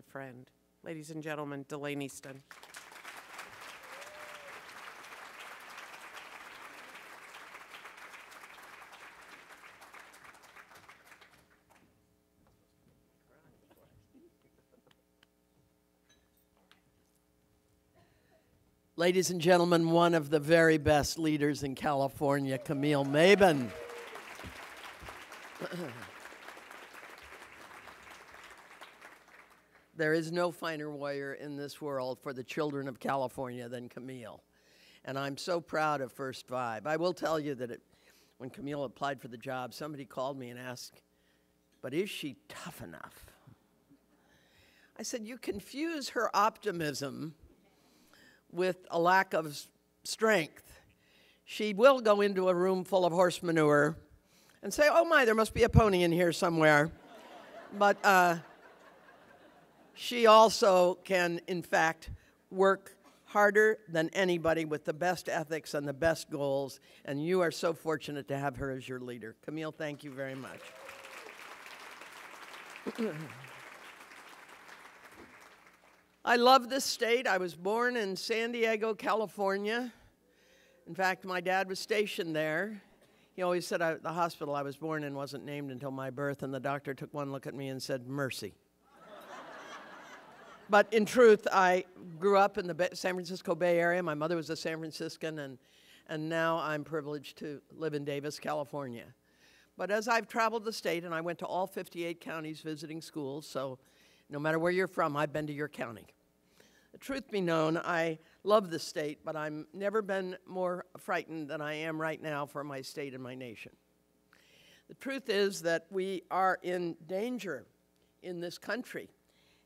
my friend. Ladies and gentlemen, Delaine Eastin. Ladies and gentlemen, one of the very best leaders in California, Camille Maben. There is no finer warrior in this world for the children of California than Camille. And I'm so proud of First Vibe. I will tell you that when Camille applied for the job, somebody called me and asked, "But is she tough enough?" I said, "You confuse her optimism with a lack of strength. She will go into a room full of horse manure and say, 'Oh my, there must be a pony in here somewhere.' But she also can, in fact, work harder than anybody with the best ethics and the best goals, and you are so fortunate to have her as your leader. Camille, thank you very much." I love this state. I was born in San Diego, California. In fact, my dad was stationed there. He always said the hospital I was born in wasn't named until my birth, and the doctor took one look at me and said, "Mercy." But in truth, I grew up in the San Francisco Bay Area. My mother was a San Franciscan, and now I'm privileged to live in Davis, California. But as I've traveled the state, and I went to all 58 counties visiting schools, so no matter where you're from, I've been to your county. The truth be known, I love the state, but I've never been more frightened than I am right now for my state and my nation. The truth is that we are in danger in this country,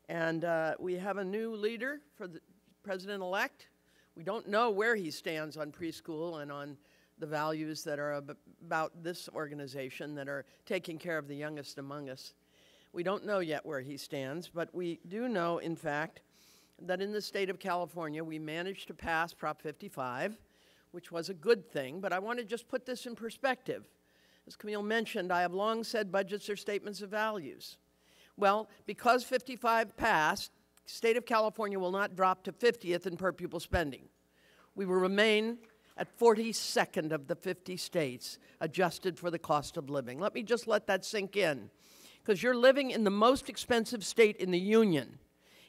and we have a new leader for the president-elect. We don't know where he stands on preschool and on the values that are about this organization that are taking care of the youngest among us. We don't know yet where he stands, but we do know, in fact, that in the state of California, we managed to pass Prop 55, which was a good thing, but I want to just put this in perspective. As Camille mentioned, I have long said budgets are statements of values. Well, because 55 passed, the state of California will not drop to 50th in per pupil spending. We will remain at 42nd of the 50 states, adjusted for the cost of living. Let me just let that sink in, because you're living in the most expensive state in the union.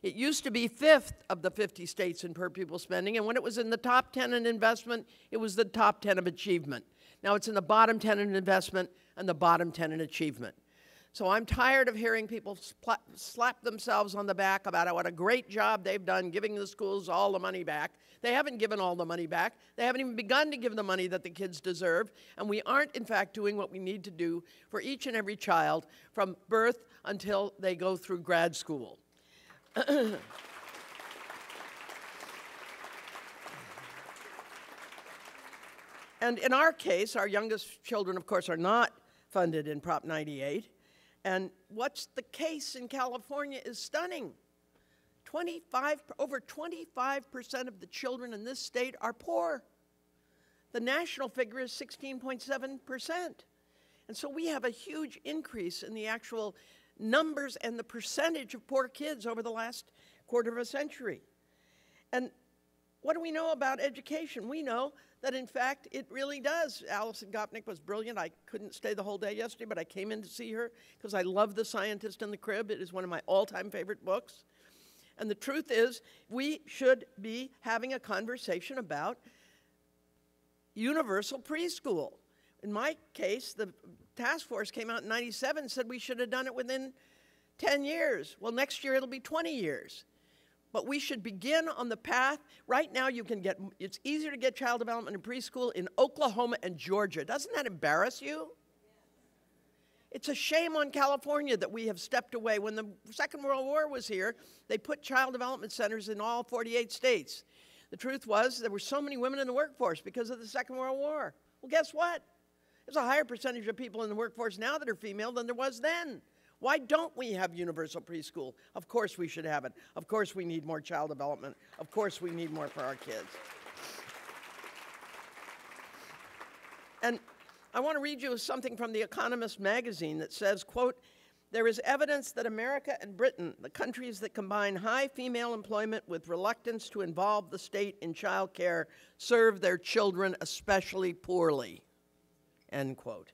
It used to be 5th of the 50 states in per pupil spending, and when it was in the top 10 in investment, it was the top 10 of achievement. Now it's in the bottom 10 in investment and the bottom 10 in achievement. So I'm tired of hearing people slap themselves on the back about what a great job they've done giving the schools all the money back. They haven't given all the money back. They haven't even begun to give the money that the kids deserve. And we aren't, in fact, doing what we need to do for each and every child from birth until they go through grad school. And in our case, our youngest children, of course, are not funded in Prop 98. And what's the case in California is stunning. Over 25% of the children in this state are poor. The national figure is 16.7%. And so we have a huge increase in the actual numbers and the percentage of poor kids over the last quarter of a century. And what do we know about education? We know that, in fact, it really does. Alison Gopnik was brilliant. I couldn't stay the whole day yesterday, but I came in to see her because I love The Scientist in the Crib. It is one of my all-time favorite books. And the truth is, we should be having a conversation about universal preschool. In my case, the task force came out in '97 and said we should have done it within 10 years. Well, next year it'll be 20 years. But we should begin on the path. Right now, you can get, it's easier to get child development in preschool in Oklahoma and Georgia. Doesn't that embarrass you? It's a shame on California that we have stepped away. When the Second World War was here, they put child development centers in all 48 states. The truth was there were so many women in the workforce because of the Second World War. Well, guess what? There's a higher percentage of people in the workforce now that are female than there was then. Why don't we have universal preschool? Of course we should have it. Of course we need more child development. Of course we need more for our kids. And I want to read you something from The Economist magazine that says, quote, There is evidence that America and Britain, the countries that combine high female employment with reluctance to involve the state in child care, serve their children especially poorly, end quote.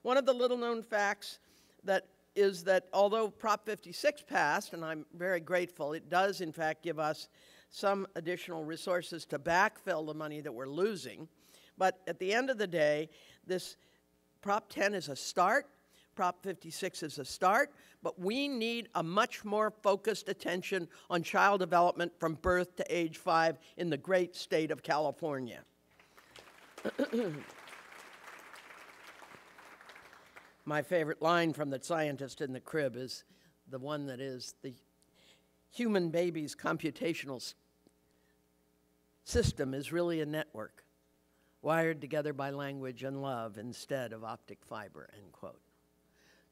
One of the little-known facts that is that although Prop 56 passed, and I'm very grateful, it does in fact give us some additional resources to backfill the money that we're losing. But at the end of the day, this Prop 10 is a start. Prop 56 is a start, but we need a much more focused attention on child development from birth to age 5 in the great state of California. My favorite line from The Scientist in the Crib is the one that is, the human baby's computational system is really a network wired together by language and love instead of optic fiber, end quote.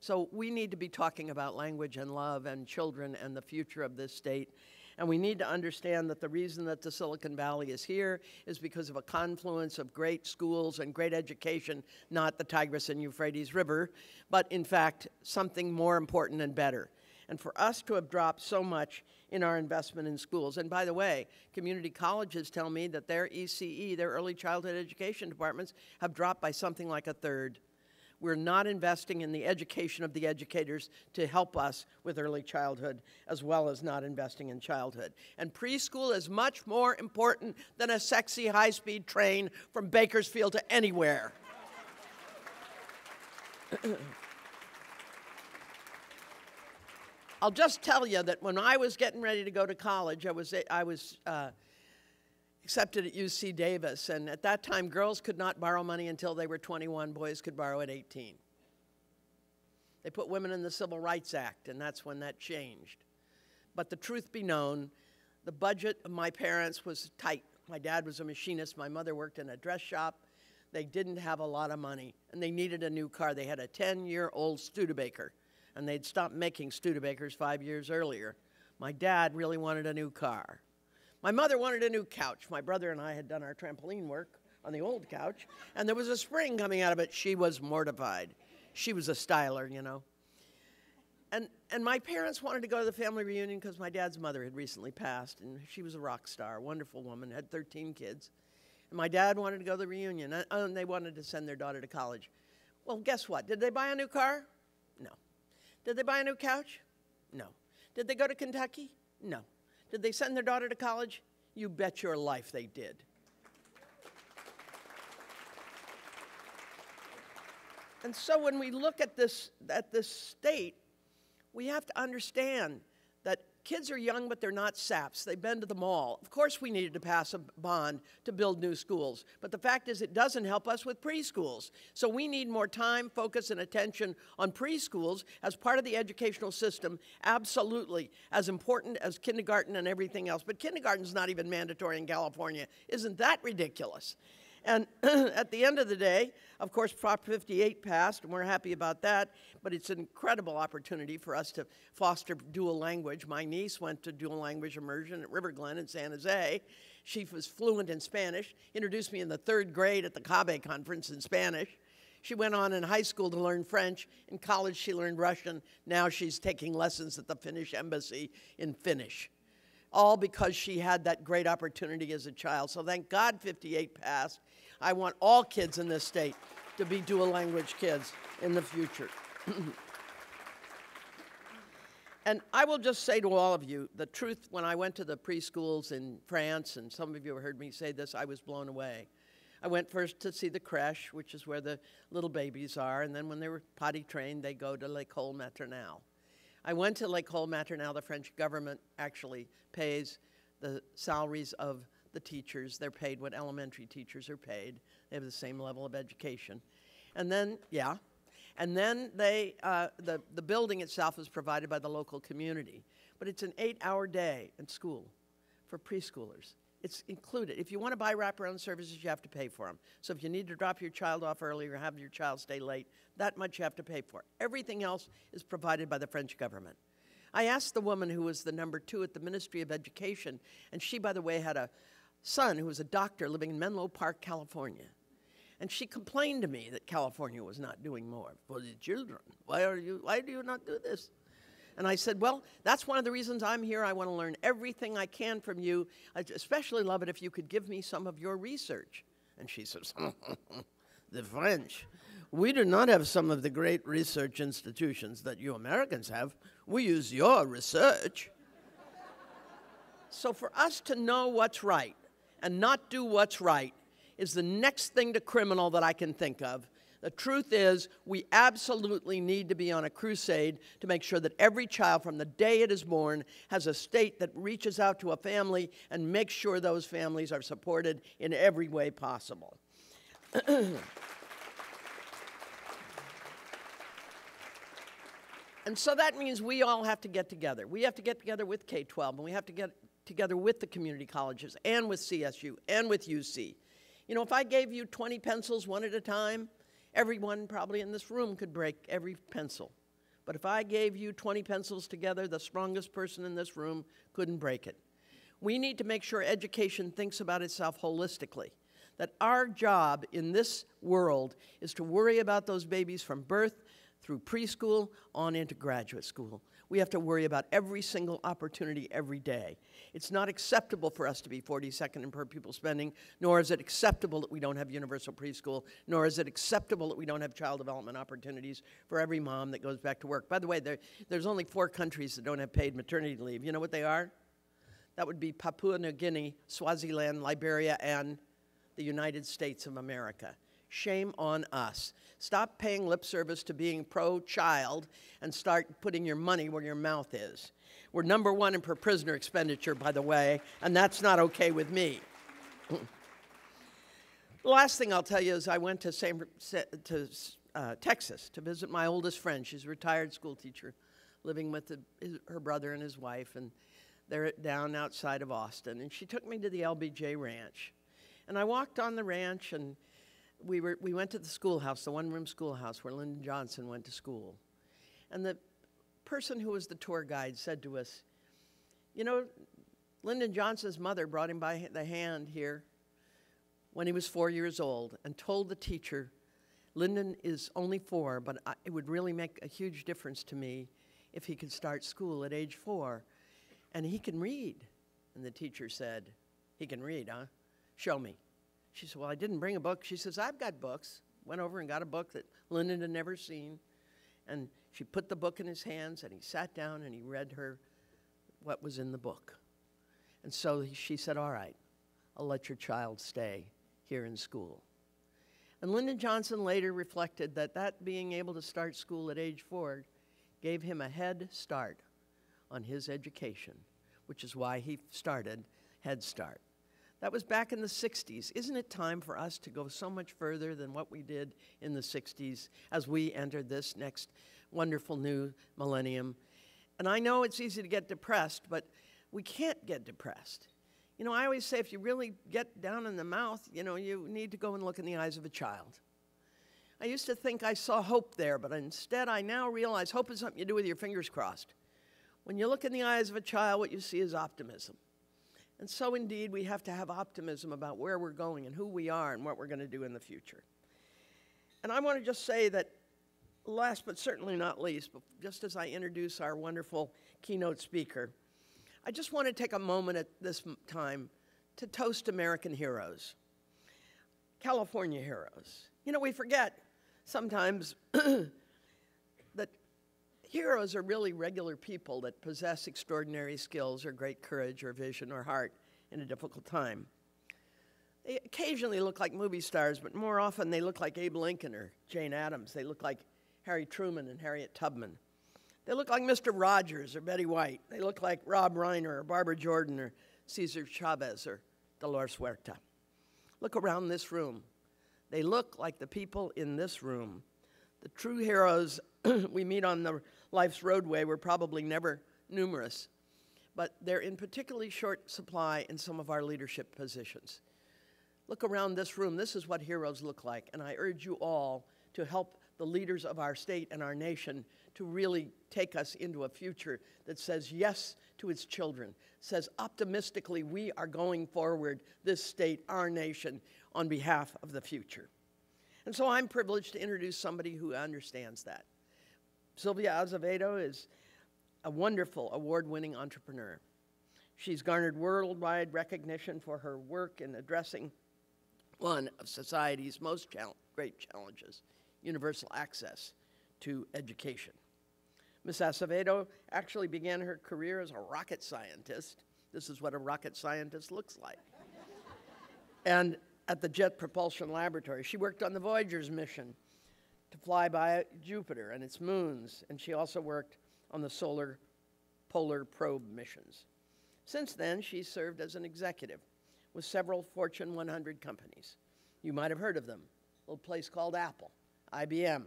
So we need to be talking about language and love and children and the future of this state. And we need to understand that the reason that the Silicon Valley is here is because of a confluence of great schools and great education, not the Tigris and Euphrates River, but in fact, something more important and better. And for us to have dropped so much in our investment in schools, and by the way, community colleges tell me that their ECE, their early childhood education departments, have dropped by something like a third. We're not investing in the education of the educators to help us with early childhood, as well as not investing in childhood. And preschool is much more important than a sexy high-speed train from Bakersfield to anywhere. I'll just tell you that when I was getting ready to go to college, I was accepted at UC Davis, and at that time, girls could not borrow money until they were 21. Boys could borrow at 18. They put women in the Civil Rights Act, and that's when that changed. But the truth be known, the budget of my parents was tight. My dad was a machinist. My mother worked in a dress shop. They didn't have a lot of money, and they needed a new car. They had a 10-year-old Studebaker, and they'd stopped making Studebakers 5 years earlier. My dad really wanted a new car. My mother wanted a new couch. My brother and I had done our trampoline work on the old couch, and there was a spring coming out of it. She was mortified. She was a styler, you know. And my parents wanted to go to the family reunion because my dad's mother had recently passed, and she was a rock star, a wonderful woman, had 13 kids. And my dad wanted to go to the reunion, and they wanted to send their daughter to college. Well, guess what? Did they buy a new car? No. Did they buy a new couch? No. Did they go to Kentucky? No. Did they send their daughter to college? You bet your life they did. And so when we look at this state, we have to understand that kids are young, but they're not saps. They've been to the mall. Of course we needed to pass a bond to build new schools, but the fact is it doesn't help us with preschools. So we need more time, focus, and attention on preschools as part of the educational system, absolutely, as important as kindergarten and everything else. But kindergarten's not even mandatory in California. Isn't that ridiculous? And at the end of the day, of course, Prop 58 passed, and we're happy about that, but it's an incredible opportunity for us to foster dual language. My niece went to dual language immersion at River Glen in San Jose. She was fluent in Spanish, introduced me in the 3rd grade at the Cabe Conference in Spanish. She went on in high school to learn French. In college, she learned Russian. Now she's taking lessons at the Finnish embassy in Finnish. All because she had that great opportunity as a child. So thank God 58 passed. I want all kids in this state to be dual language kids in the future. And I will just say to all of you, the truth, when I went to the preschools in France, and some of you have heard me say this, I was blown away. I went first to see the crèche, which is where the little babies are, and then when they were potty trained, they go to L'Ecole Maternelle. I went to L'Ecole Maternelle. The French government actually pays the salaries of the teachers. They're paid what elementary teachers are paid. They have the same level of education. And then, yeah. And then they, the building itself is provided by the local community. But it's an 8-hour day at school for preschoolers. It's included. If you want to buy wraparound services, you have to pay for them. So if you need to drop your child off early or have your child stay late, that much you have to pay for. Everything else is provided by the French government. I asked the woman who was the number 2 at the Ministry of Education, and she, by the way, had a son who was a doctor living in Menlo Park, California. And she complained to me that California was not doing more for the children. Why do you not do this? And I said, well, that's one of the reasons I'm here. I want to learn everything I can from you. I'd especially love it if you could give me some of your research. And she says, the French. We do not have some of the great research institutions that you Americans have. We use your research. So for us to know what's right and not do what's right is the next thing to criminal that I can think of. The truth is, we absolutely need to be on a crusade to make sure that every child from the day it is born has a state that reaches out to a family and makes sure those families are supported in every way possible. And so that means we all have to get together. We have to get together with K-12, and we have to get together with the community colleges and with CSU and with UC. You know, if I gave you 20 pencils one at a time, everyone probably in this room could break every pencil. But if I gave you 20 pencils together, the strongest person in this room couldn't break it. We need to make sure education thinks about itself holistically, that our job in this world is to worry about those babies from birth through preschool on into graduate school. We have to worry about every single opportunity every day. It's not acceptable for us to be 42nd in per pupil spending, nor is it acceptable that we don't have universal preschool, nor is it acceptable that we don't have child development opportunities for every mom that goes back to work. By the way, there's only 4 countries that don't have paid maternity leave. You know what they are? That would be Papua New Guinea, Swaziland, Liberia, and the United States of America. Shame on us. Stop paying lip service to being pro-child and start putting your money where your mouth is. We're #1 in per prisoner expenditure, by the way, and that's not okay with me. The last thing I'll tell you is I went to Texas to visit my oldest friend. She's a retired school teacher living with her brother and his wife, and they're down outside of Austin. And she took me to the LBJ Ranch. And I walked on the ranch, and we went to the schoolhouse, the one-room schoolhouse where Lyndon Johnson went to school. And the person who was the tour guide said to us, you know, Lyndon Johnson's mother brought him by the hand here when he was 4 years old and told the teacher, Lyndon is only 4, but it would really make a huge difference to me if he could start school at age 4. And he can read. And the teacher said, he can read, huh? Show me. She said, well, I didn't bring a book. She says, I've got books. Went over and got a book that Lyndon had never seen. And she put the book in his hands, and he sat down, and he read her what was in the book. And so she said, all right, I'll let your child stay here in school. And Lyndon Johnson later reflected that being able to start school at age 4 gave him a head start on his education, which is why he started Head Start. That was back in the 60s. Isn't it time for us to go so much further than what we did in the 60s as we enter this next wonderful new millennium? And I know it's easy to get depressed, but we can't get depressed. You know, I always say if you really get down in the mouth, you know, you need to go and look in the eyes of a child. I used to think I saw hope there, but instead I now realize hope is something you do with your fingers crossed. When you look in the eyes of a child, what you see is optimism. And so, indeed, we have to have optimism about where we're going and who we are and what we're going to do in the future. And I want to just say that last but certainly not least, but just as I introduce our wonderful keynote speaker, I just want to take a moment at this time to toast American heroes, California heroes. You know, we forget sometimes that heroes are really regular people that possess extraordinary skills or great courage or vision or heart in a difficult time. They occasionally look like movie stars, but more often they look like Abe Lincoln or Jane Addams. They look like Harry Truman and Harriet Tubman. They look like Mr. Rogers or Betty White. They look like Rob Reiner or Barbara Jordan or Cesar Chavez or Dolores Huerta. Look around this room. They look like the people in this room. The true heroes we meet on the life's roadway were probably never numerous, but they're in particularly short supply in some of our leadership positions. Look around this room. This is what heroes look like, and I urge you all to help the leaders of our state and our nation to really take us into a future that says yes to its children, says optimistically we are going forward, this state, our nation, on behalf of the future. And so I'm privileged to introduce somebody who understands that. Sylvia Acevedo is a wonderful, award-winning entrepreneur. She's garnered worldwide recognition for her work in addressing one of society's most great challenges, universal access to education. Ms. Acevedo actually began her career as a rocket scientist. This is what a rocket scientist looks like. And at the Jet Propulsion Laboratory, she worked on the Voyager's mission to fly by Jupiter and its moons, and she also worked on the solar polar probe missions. Since then, she served as an executive with several Fortune 100 companies. You might have heard of them, a little place called Apple, IBM,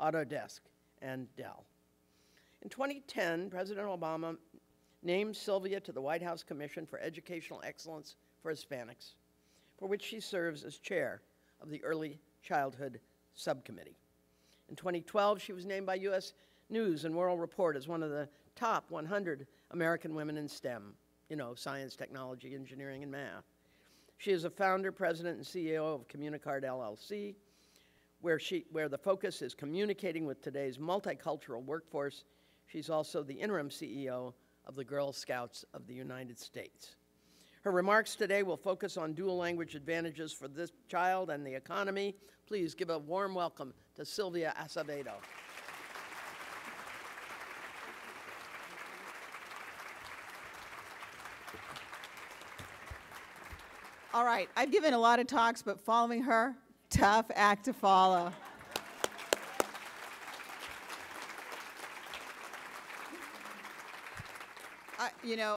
Autodesk, and Dell. In 2010, President Obama named Sylvia to the White House Commission for Educational Excellence for Hispanics, for which she serves as chair of the Early Childhood Subcommittee. In 2012, she was named by U.S. News and World Report as one of the top 100 American women in STEM, you know, science, technology, engineering, and math. She is a founder, president, and CEO of Communicard LLC, where the focus is communicating with today's multicultural workforce. She's also the interim CEO of the Girl Scouts of the United States. Her remarks today will focus on dual language advantages for this child and the economy. Please give a warm welcome to Sylvia Acevedo. All right, I've given a lot of talks, but following her, tough act to follow. You know,